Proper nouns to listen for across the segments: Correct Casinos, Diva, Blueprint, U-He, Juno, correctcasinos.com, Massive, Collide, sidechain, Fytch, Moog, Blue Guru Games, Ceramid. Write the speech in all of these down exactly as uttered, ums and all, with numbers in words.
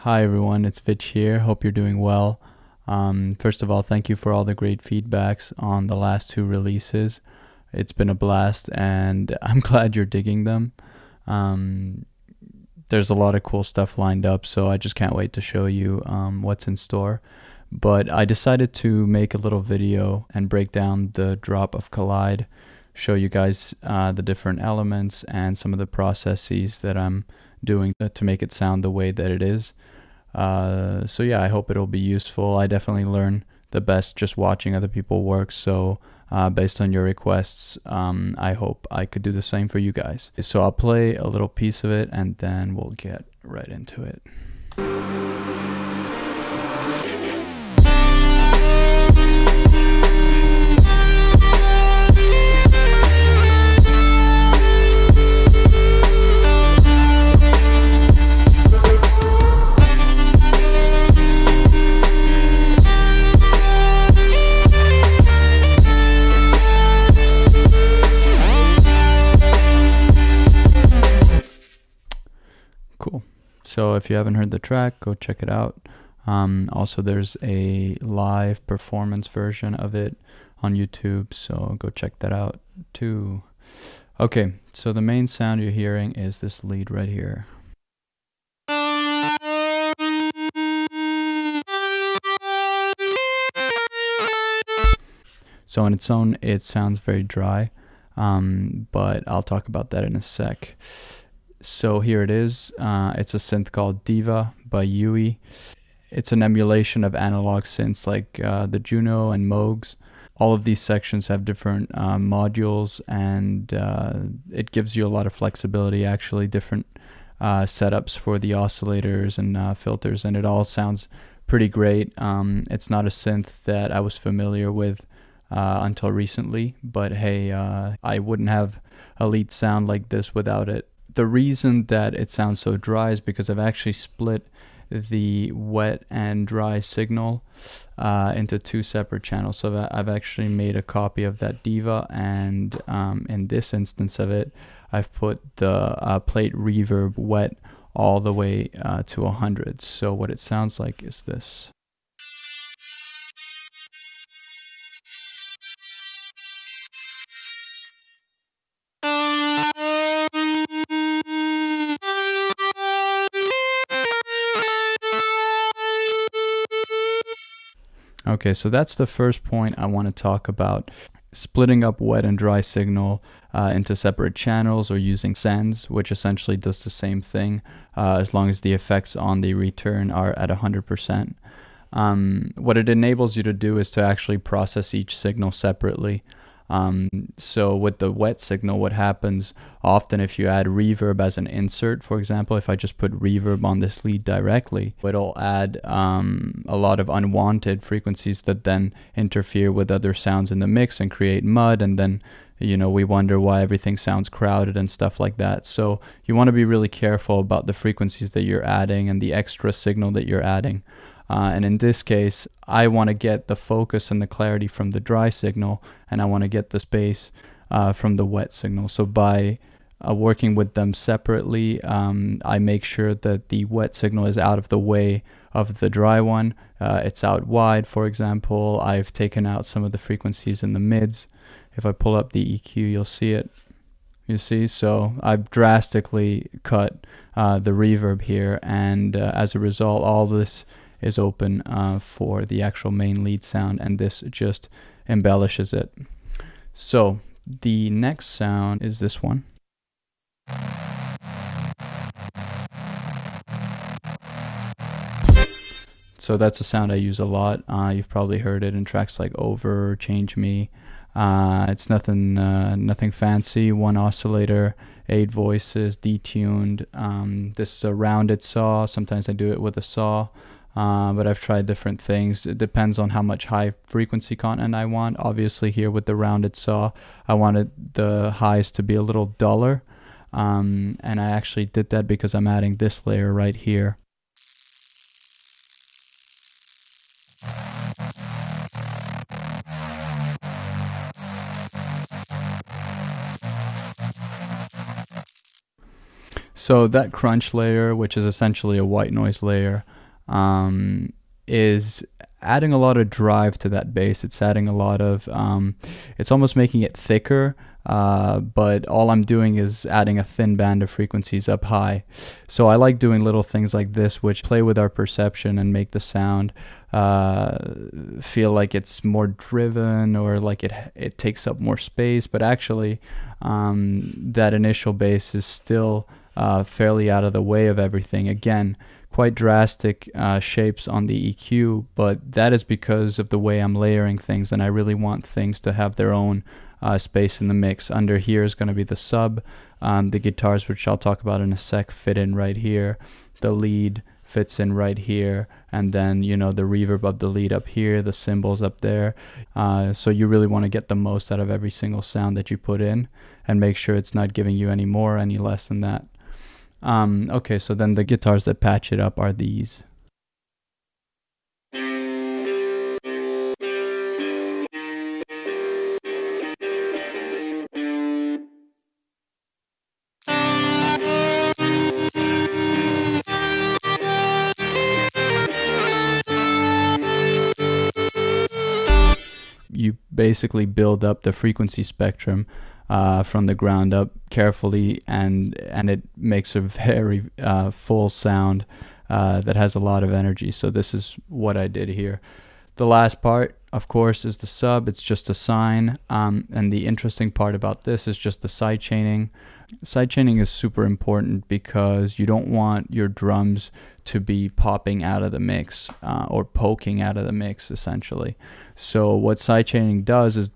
Hi everyone, it's Fytch here. Hope you're doing well. Um, first of all, thank you for all the great feedbacks on the last two releases. It's been a blast and I'm glad you're digging them. Um, there's a lot of cool stuff lined up, so I just can't wait to show you um, what's in store. But I decided to make a little video and break down the drop of Collide, show you guys uh, the different elements and some of the processes that I'm doing to make it sound the way that it is. Uh, so yeah, I hope it'll be useful. I definitely learn the best just watching other people work, so uh, based on your requests, um, I hope I could do the same for you guys. So I'll play a little piece of it and then we'll get right into it. So if you haven't heard the track, go check it out. Um, also, there's a live performance version of it on YouTube, so go check that out too. Okay, so the main sound you're hearing is this lead right here. So on its own, it sounds very dry, um, but I'll talk about that in a sec. So here it is. Uh, it's a synth called Diva by U-He. It's an emulation of analog synths like uh, the Juno and Moogs. All of these sections have different uh, modules, and uh, it gives you a lot of flexibility, actually, different uh, setups for the oscillators and uh, filters, and it all sounds pretty great. Um, it's not a synth that I was familiar with uh, until recently, but hey, uh, I wouldn't have a lead sound like this without it. The reason that it sounds so dry is because I've actually split the wet and dry signal uh, into two separate channels. So I've actually made a copy of that Diva, and um, in this instance of it, I've put the uh, plate reverb wet all the way uh, to one hundred. So what it sounds like is this. Okay, so that's the first point I want to talk about. Splitting up wet and dry signal uh, into separate channels, or using sends, which essentially does the same thing uh, as long as the effects on the return are at one hundred percent. Um, what it enables you to do is to actually process each signal separately. Um, so with the wet signal, what happens often if you add reverb as an insert, for example, if I just put reverb on this lead directly, it'll add um, a lot of unwanted frequencies that then interfere with other sounds in the mix and create mud, and then, you know, we wonder why everything sounds crowded and stuff like that. So you want to be really careful about the frequencies that you're adding and the extra signal that you're adding. Uh, and in this case, I want to get the focus and the clarity from the dry signal, and I want to get the space uh, from the wet signal. So by uh, working with them separately, um, I make sure that the wet signal is out of the way of the dry one. Uh, it's out wide, for example. I've taken out some of the frequencies in the mids. If I pull up the E Q, you'll see it. You see, so I've drastically cut uh, the reverb here, and uh, as a result, all this is open uh, for the actual main lead sound, and this just embellishes it. So the next sound is this one. So that's a sound I use a lot. Uh, you've probably heard it in tracks like Over, Change Me. Uh, it's nothing, uh, nothing fancy. One oscillator, eight voices, detuned. Um, this is a rounded saw. Sometimes I do it with a saw. Uh, but I've tried different things. It depends on how much high frequency content I want. Obviously here with the rounded saw, I wanted the highs to be a little duller. Um, and I actually did that because I'm adding this layer right here. So that crunch layer, which is essentially a white noise layer, um, is adding a lot of drive to that bass. It's adding a lot of, um, it's almost making it thicker, uh, but all I'm doing is adding a thin band of frequencies up high. So I like doing little things like this, which play with our perception and make the sound uh, feel like it's more driven, or like it, it takes up more space, but actually um, that initial bass is still uh, fairly out of the way of everything. Again, quite drastic uh, shapes on the E Q, but that is because of the way I'm layering things, and I really want things to have their own uh, space in the mix. Under here is going to be the sub, um, the guitars, which I'll talk about in a sec, fit in right here, the lead fits in right here, and then, you know, the reverb of the lead up here, the cymbals up there. Uh, so you really want to get the most out of every single sound that you put in, and make sure it's not giving you any more, any less than that. Um, okay, so then the guitars that patch it up are these. You basically build up the frequency spectrum Uh, from the ground up carefully, and and it makes a very uh, full sound uh, that has a lot of energy. So this is what I did here. The last part, of course, is the sub. It's just a sign, um, and the interesting part about this is just the side chaining. Side chaining is super important because you don't want your drums to be popping out of the mix uh, or poking out of the mix, essentially. So what side chaining does is,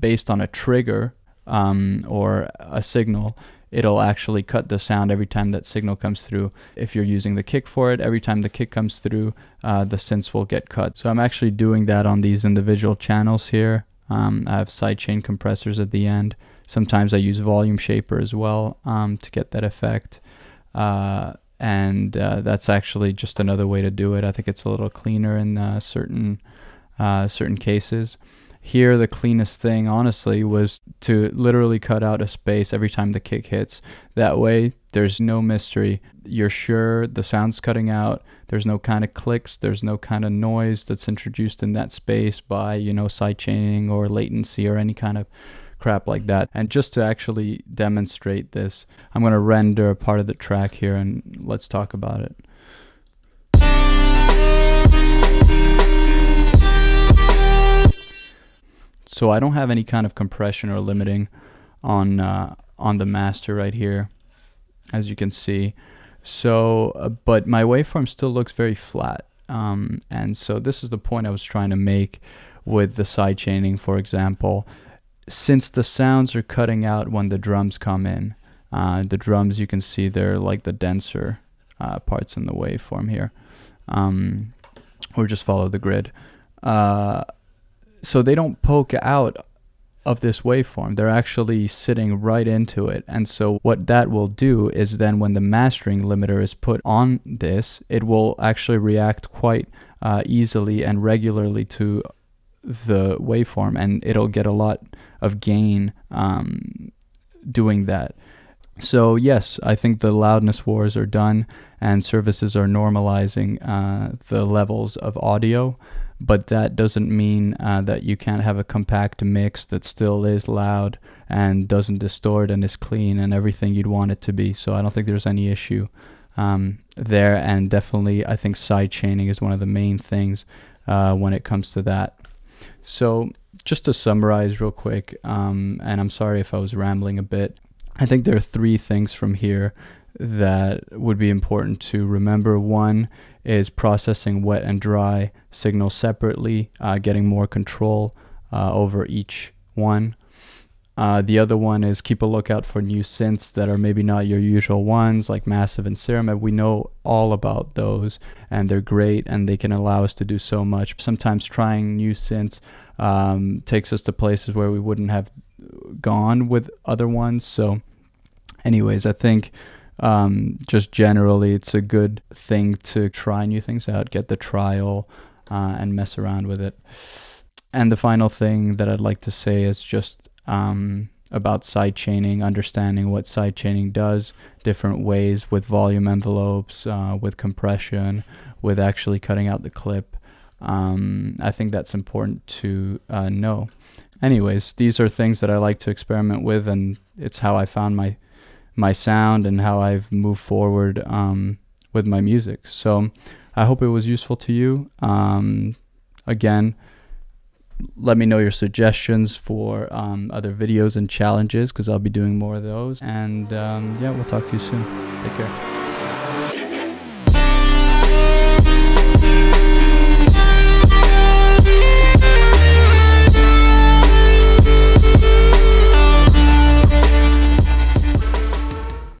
based on a trigger, Um, or a signal, it'll actually cut the sound every time that signal comes through. If you're using the kick for it, every time the kick comes through, uh, the synths will get cut. So I'm actually doing that on these individual channels here. Um, I have sidechain compressors at the end. Sometimes I use volume shaper as well um, to get that effect. Uh, and uh, that's actually just another way to do it. I think it's a little cleaner in uh, certain, uh, certain cases. Here, the cleanest thing, honestly, was to literally cut out a space every time the kick hits. That way, there's no mystery. You're sure the sound's cutting out. There's no kind of clicks. There's no kind of noise that's introduced in that space by, you know, side chaining or latency or any kind of crap like that. And just to actually demonstrate this, I'm going to render a part of the track here, and let's talk about it. So I don't have any kind of compression or limiting on uh, on the master right here, as you can see. So, uh, but my waveform still looks very flat, um, and so this is the point I was trying to make with the side chaining, for example. Since the sounds are cutting out when the drums come in, uh, the drums, you can see they're like the denser uh, parts in the waveform here, um, or just follow the grid. Uh, So they don't poke out of this waveform. They're actually sitting right into it. And so what that will do is then when the mastering limiter is put on this, it will actually react quite uh, easily and regularly to the waveform, and it'll get a lot of gain um, doing that. So yes, I think the loudness wars are done, and services are normalizing uh, the levels of audio. But that doesn't mean uh, that you can't have a compact mix that still is loud and doesn't distort and is clean and everything you'd want it to be. So I don't think there's any issue um, there. And definitely, I think side chaining is one of the main things uh, when it comes to that. So just to summarize real quick, um, and I'm sorry if I was rambling a bit, I think there are three things from here that would be important to remember. One is processing wet and dry signals separately, uh, getting more control uh, over each one. Uh, the other one is keep a lookout for new synths that are maybe not your usual ones, like Massive and Ceramid. We know all about those, and they're great, and they can allow us to do so much. Sometimes trying new synths um, takes us to places where we wouldn't have gone with other ones. So anyways, I think Um, just generally, it's a good thing to try new things out, get the trial, uh, and mess around with it. And the final thing that I'd like to say is just um, about sidechaining, understanding what sidechaining does, different ways with volume envelopes, uh, with compression, with actually cutting out the clip. Um, I think that's important to uh, know. Anyways, these are things that I like to experiment with, and it's how I found my my sound and how I've moved forward um, with my music. So I hope it was useful to you. Um, again, let me know your suggestions for um, other videos and challenges, because I'll be doing more of those. And um, yeah, we'll talk to you soon. Take care.